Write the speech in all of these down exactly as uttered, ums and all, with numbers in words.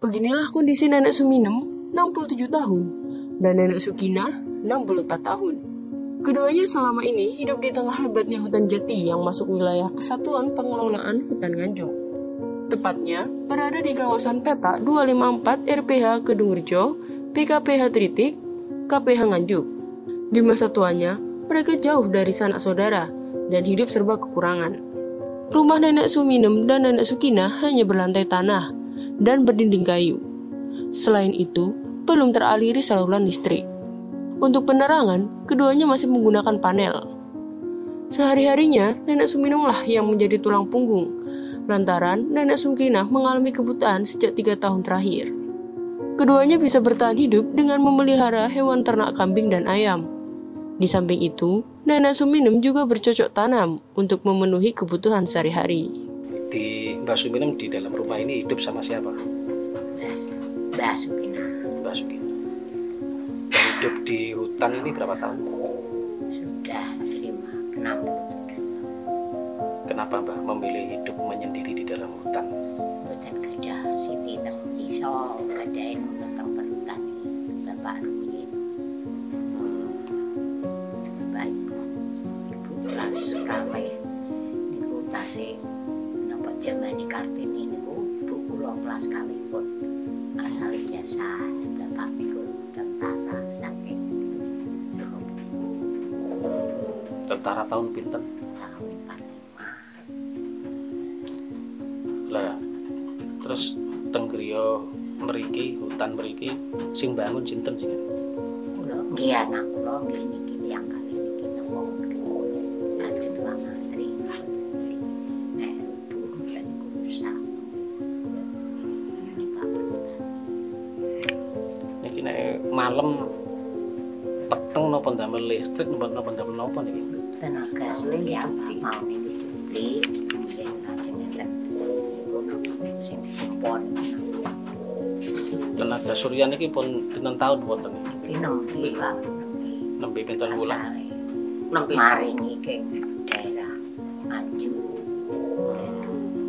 Beginilah kondisi Nenek Suminem, enam puluh tujuh tahun, dan Nenek Sukinah, enam puluh empat tahun. Keduanya selama ini hidup di tengah lebatnya hutan jati yang masuk wilayah Kesatuan Pengelolaan Hutan Nganjuk. Tepatnya, berada di kawasan peta dua lima empat R P H Kedungrejo, B K P H Tritik, K P H Nganjuk. Di masa tuanya, mereka jauh dari sanak saudara dan hidup serba kekurangan. Rumah Nenek Suminem dan Nenek Sukinah hanya berlantai tanah dan berdinding kayu. Selain itu, belum teraliri saluran listrik. Untuk penerangan, keduanya masih menggunakan panel. Sehari-harinya, Nenek Suminem lah yang menjadi tulang punggung, lantaran Nenek Sukinah mengalami kebutaan sejak tiga tahun terakhir. Keduanya bisa bertahan hidup dengan memelihara hewan ternak kambing dan ayam. Di samping itu, Nenek Suminem juga bercocok tanam untuk memenuhi kebutuhan sehari-hari. Di Mbah Suminem di dalam rumah ini hidup sama siapa? Mbah Sukinah. Mbah Sukinah. Dan hidup di hutan ini berapa tahun? Sudah lima, enam. Kenapa Mbah memilih hidup menyendiri di dalam hutan? Hutan gadah, siti teng iso, gadahin menetang perhutan. Bapak ini. Kami niku tasih napa jamane Kartini niku buku longlas kami pun asale jasa bapak niku tentara saking tentara tahun pinten tahun empat puluh lima lah terus teng griya mriki hutan mriki sing bangun sinten sing kula nggih anak kula nggih niki tiyang kali niki napa niki nek malam peteng napa ndamel listrik napa ndamel napa niki tenaga asli ya mau niki duplik nggih lajeng enten niku sing dipon tenaga surya niki pun pinten taun wonten niki nembe Pak nembe pinten wulan nembe maringi keng daerah Nganjuk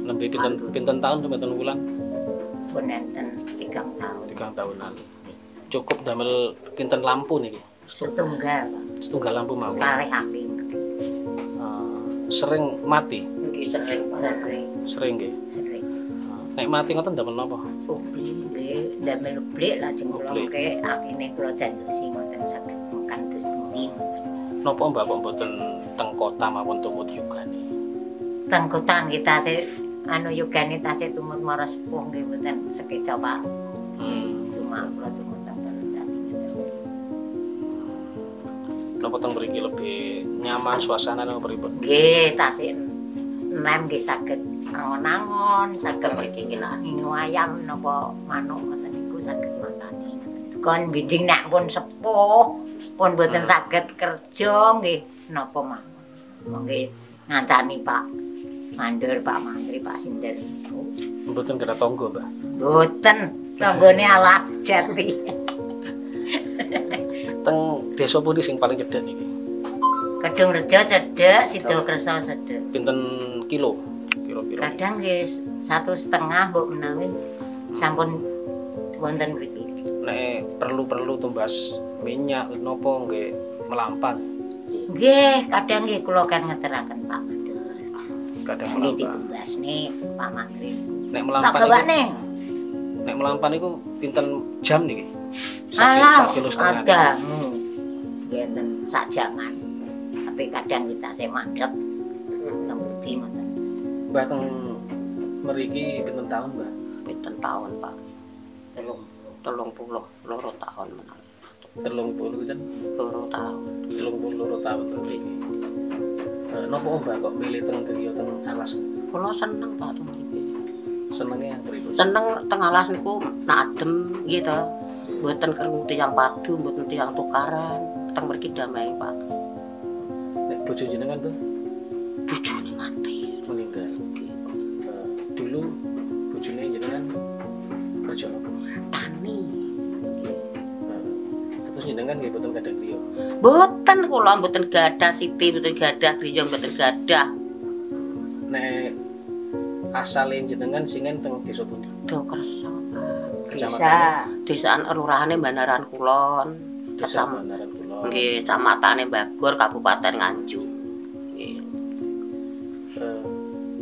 nembe pinten pinten taun pinten wulan pun enten tiga tahun tiga tahunan cukup damel pinten lampu niki setunggal setunggal lampu mawon kalih api uh, sering mati nggih sering sering sering nggih sering nek mati ngoten damel napa publik nggih damel publik lajeng mlongke akine kula jandosi ngoten saged kan terus bumi napa Mbak kok mboten teng kota mawon tumut yugane teng kota nggih tasih anu yugane tasih tumut mara sepuh nggih mboten sekeca Pak hmm cuma kula tumut napa teng mriki lebih nyaman suasana nang pripun? Nggih, tasih nem nggih saged angon-angon, saged perkikilani ayam napa manuk ngoten niku saged makani. Kon binjing nek pun sepuh, pun boten saged kerja nggih napa mawon. Monggo ngancani Pak Mandur, Pak Mantri, Pak Sinder niku. Mboten kira tangga, Mbah. Mboten, tanggane alas jati. Teng desa pundi sing paling cedhek niki? Kedungrejo cedhek, Sitokerjo cedhek. Pinten kilo? Kira-kira. Kadang nggih satu setengah mbok menawi sampun wonten mriki. Nek perlu-perlu tumbas minyak napa nggih melampan. Nggih, kadang nggih kula kan ngeteraken Pak Mandur. Kadang nggih ditumbasne Pak Mantri. Nek melampan. Tak gawane. Nek melampan iku pinten jam niki? Alah, ada ngeten sak jaman. Tapi kadang kita saya mandek tembuti ngoten. Mbah teng mriki pinten taun, Mbah? Pinten taun, Pak? telung puluh loro taun menawi. telung puluh pinten? loro taun. telung puluh loro taun teng mriki. Eh napa Mbah kok milih teng griya teng alas? Kula seneng Pak teng mriki. Senenge yang griya. Seneng teng alas niku nak adem nggih to. Buatan kerung tiang padu, buatan tiang tukaran, tentang mereka damai Pak. Nek bojo jenengan tuh? Bojone mati, meninggal. Dulu bojone jenengan kerja apa? Tani. Terus jenengan nggih boten gadah griya? Boten kula boten gadah siti, boten gadah griya, boten gadah. Nek asale jenengan singen teng desa pundi? Dokerso. Desa, desaan kelurahan Bandaran Kulon, Kecamatan Bagor, Kabupaten Nganjuk.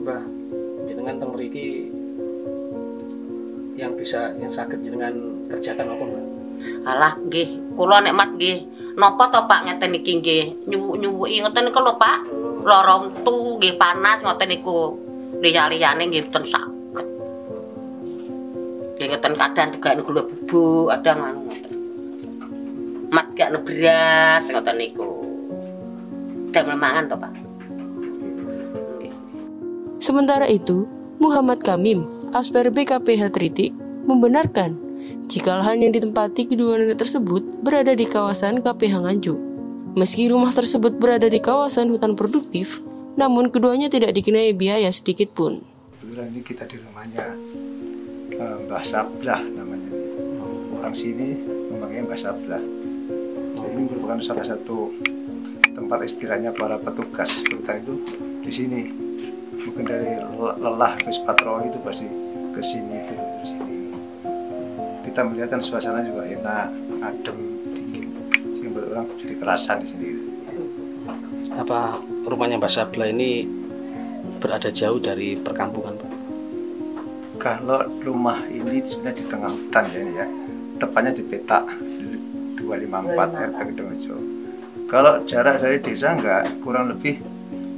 Mbah, jenengan teng mriki yang bisa yang sakit jenengan kerjakan apa, Mbah? Alah nggih, kula nikmat nggih. Napa to Pak ngeten iki nggih? Nyuwuki ngeten iki lho Pak. Lara untu nggih panas ngoten niku. Liya-liyane nggih mboten saged. Nggih ngeten kadang tegan gula bubuk, ada anu ngoten. Mat gak nebras ngoten niku. Damel mangan to Pak. Sementara itu, Muhammad Kamim, Asper B K P H Tritik, membenarkan jika lahan yang ditempati kedua nenek tersebut berada di kawasan K P H Nganjuk. Meski rumah tersebut berada di kawasan hutan produktif, namun keduanya tidak dikenai biaya sedikit pun. Kebetulan ini kita di rumahnya Mbah Sablah namanya. Orang sini memangnya Mbah Sablah. Jadi ini merupakan salah satu tempat istirahatnya para petugas hutan itu di sini. Mungkin dari lelah habis patroli itu pasti ke sini itu ke sini. Kita melihatkan suasana juga enak, adem, dingin. Sehingga orang jadi kerasan di sini. Apa rumahnya Mbah Sablah ini berada jauh dari perkampungan, Pak? Kalau rumah ini sebenarnya di tengah hutan ya ini ya. Tepatnya di peta dua lima empat R P H Kedungrejo. Kalau jarak dari desa enggak kurang lebih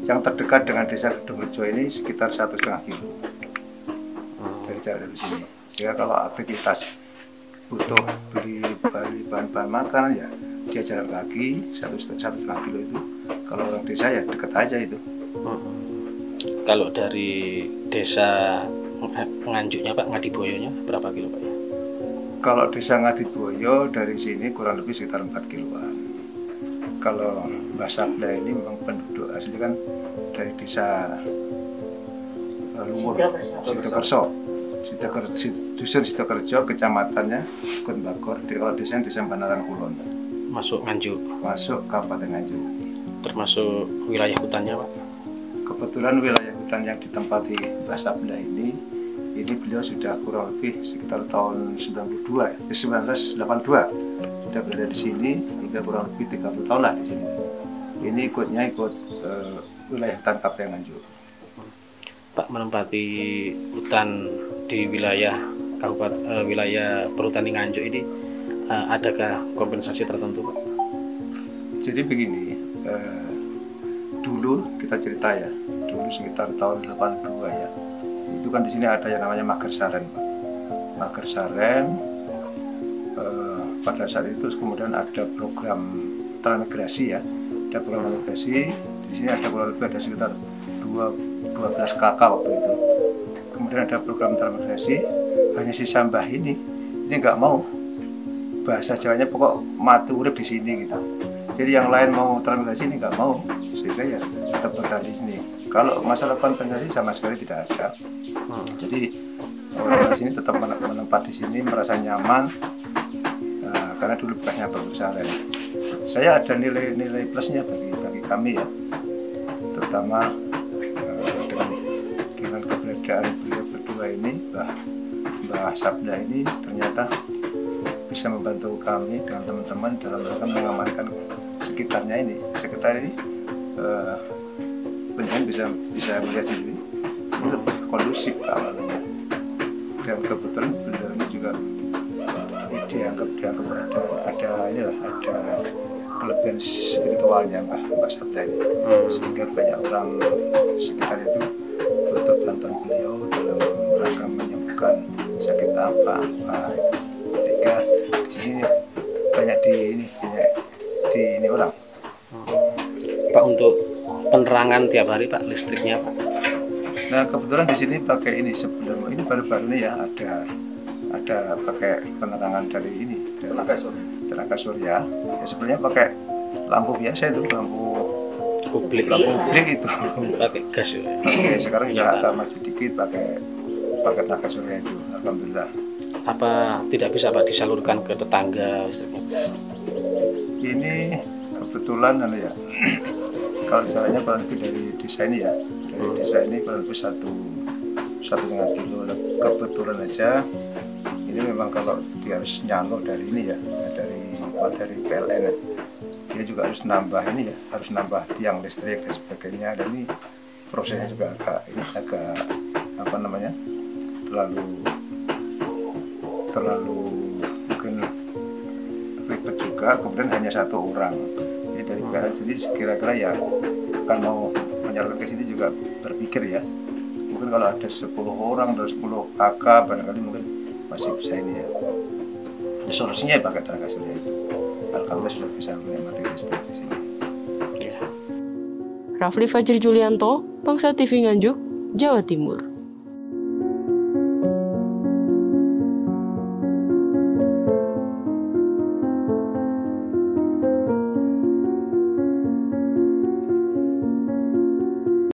yang terdekat dengan desa Kedungrejo ini sekitar satu setengah kilo dari jarak dari sini. Sehingga kalau aktivitas butuh beli bahan-bahan makanan ya dia jarak kaki satu setengah kilo itu. Kalau orang desa ya dekat aja itu. Hmm. Kalau dari desa Nganjuknya Pak, Ngadiboyonya berapa kilo Pak ya? Kalau desa Ngadiboyo dari sini kurang lebih sekitar empat kiloan. Kalau Mbah Sablah ini memang penduduk asli kan dari desa Lumur, Sitokerjo, dusun Sitokerjo, kecamatannya Kutbakor. Kalau desa desa Bandaran Kulon. Masuk Nganjuk. Masuk Kabupaten Nganjuk. Termasuk wilayah hutannya Pak. Kebetulan wilayah hutan yang ditempati Mbah Sablah ini, ini beliau sudah kurang lebih sekitar tahun sembilan puluh dua, sembilan belas delapan puluh dua. Sudah berada di sini, sudah kurang lebih tiga puluh tahun lah di sini. Ini ikutnya ikut uh, wilayah hutan K P H Nganjuk. Pak menempati hutan di wilayah kabupaten uh, wilayah perhutani Nganjuk ini, uh, adakah kompensasi tertentu Pak? Jadi begini, uh, dulu kita cerita ya, dulu sekitar tahun delapan puluh dua ya, itu kan di sini ada yang namanya Magersaren Pak. Magersaren. Uh, Pada saat itu kemudian ada program transmigrasi ya, ada program transmigrasi. Di sini ada kurang lebih ada sekitar dua belas kakak waktu itu. Kemudian ada program transmigrasi, hanya si Sambah ini, ini nggak mau, bahasa Jawanya pokok mati urip di sini gitu. Jadi yang lain mau transmigrasi ini nggak mau, sehingga ya tetap bertahan di sini. Kalau masalah kompensasi sama sekali tidak ada. Jadi orang di sini tetap menempati di sini merasa nyaman. Karena dulu bekasnya Magersaren. Saya ada nilai-nilai plusnya bagi bagi kami ya, terutama uh, dengan, dengan keberadaan beliau berdua ini, Mbah Mbah Sablah ini ternyata bisa membantu kami dengan teman-teman dalam rangka mengamankan sekitarnya ini. Sekitar ini uh, penjelasan bisa bisa melihat sendiri ini lebih kondusif awalnya. Dan kebetulan beliau ini juga dianggap dianggap ada ada inilah ada kelebihan spiritualnya Mbah Mbah Sablah ini, sehingga banyak orang sekitar itu butuh bantuan beliau dalam rangka menyembuhkan sakit apa apa itu. Sehingga di sini banyak di ini banyak di ini orang. Pak, untuk penerangan tiap hari Pak, listriknya Pak? Nah kebetulan di sini pakai ini sebelum ini baru-baru ini ya ada. ada pakai penerangan dari ini tenaga surya, tenaga surya. Ya sebenarnya pakai lampu biasa itu, lampu publik, lampu publik itu pakai gas ya. Oke, sekarang ya, juga agak maju dikit pakai pakai tenaga surya itu, alhamdulillah. Apa tidak bisa Pak disalurkan ke tetangga listriknya? Ini kebetulan anu ya. Kalau caranya kurang lebih dari desa ini ya, dari desa ini kurang lebih satu satu setengah kilo. Kebetulan aja Jadi memang kalau dia harus nyalur dari ini ya, dari dari P L N ya, dia juga harus nambah ini ya, harus nambah tiang listrik dan sebagainya. Dan ini prosesnya juga agak ini agak apa namanya terlalu terlalu mungkin ribet juga. Kemudian hanya satu orang. Jadi dari P L N sendiri kira-kira ya akan mau menyalurkan ke sini juga berpikir ya. Mungkin kalau ada sepuluh orang atau sepuluh kakak barangkali mungkin masih bisa ini ya. Ya solusinya ya pakai tenaga surya itu. Alhamdulillah sudah bisa menikmati listrik di sini. Ya. Rafli Fajri Julianto, Bangsa T V Nganjuk, Jawa Timur.